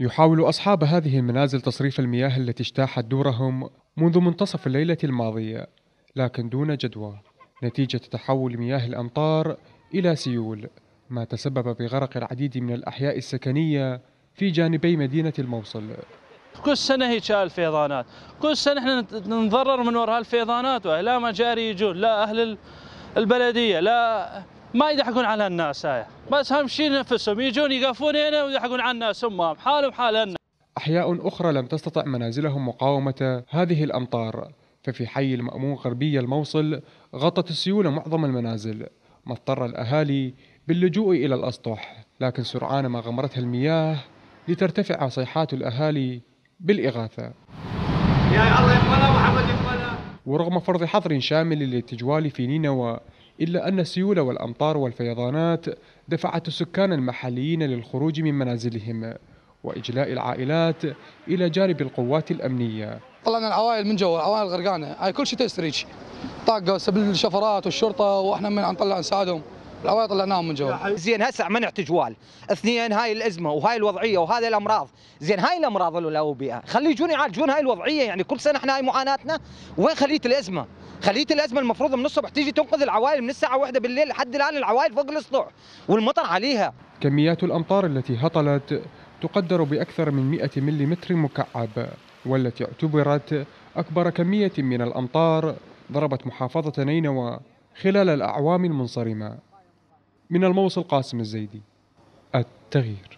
يحاول أصحاب هذه المنازل تصريف المياه التي اجتاحت دورهم منذ منتصف الليلة الماضية، لكن دون جدوى، نتيجة تحول مياه الأمطار إلى سيول، ما تسبب بغرق العديد من الأحياء السكنية في جانبي مدينة الموصل. كل سنة هي الفيضانات، كل سنة احنا نتضرر من وراء هالفيضانات، لا مجاري يجون، لا أهل البلدية، لا ما يضحكون على الناس هاي، بس هم شيء نفسهم يجون يقفون هنا ويضحكون على الناس، هم حالهم حالنا. أحياء أخرى لم تستطع منازلهم مقاومة هذه الأمطار، ففي حي المأمون غربي الموصل غطت السيول معظم المنازل، ما اضطر الأهالي باللجوء إلى الأسطح، لكن سرعان ما غمرتها المياه لترتفع صيحات الأهالي بالإغاثة. يا الله يقبلها محمد يقبلها. ورغم فرض حظر شامل للتجوال في نينوى، إلا أن السيول والأمطار والفيضانات دفعت السكان المحليين للخروج من منازلهم وإجلاء العائلات إلى جانب القوات الأمنية. طلعنا العوائل من جوا، العوائل غرقانة، هاي كل شيء تستريتش طاقة سبل الشفرات والشرطة، وإحنا من نطلع نساعدهم، العوائل طلعناهم من جوا. زين هسه منع تجوال، اثنين هاي الأزمة وهاي الوضعية وهذه الأمراض، زين هاي الأمراض والأوبئة، خلي يجون يعالجون هاي الوضعية، يعني كل سنة إحنا هاي معاناتنا، وين خليت الأزمة؟ خليت الأزمة المفروض من الصبح تيجي تنقذ العوائل من الساعة 1 بالليل، لحد الآن العوائل فوق الأسطح والمطر عليها. كميات الأمطار التي هطلت تقدر بأكثر من 100 ملم مكعب، والتي اعتبرت أكبر كمية من الأمطار ضربت محافظة نينوى خلال الأعوام المنصرمة. من الموصل قاسم الزيدي، التغيير.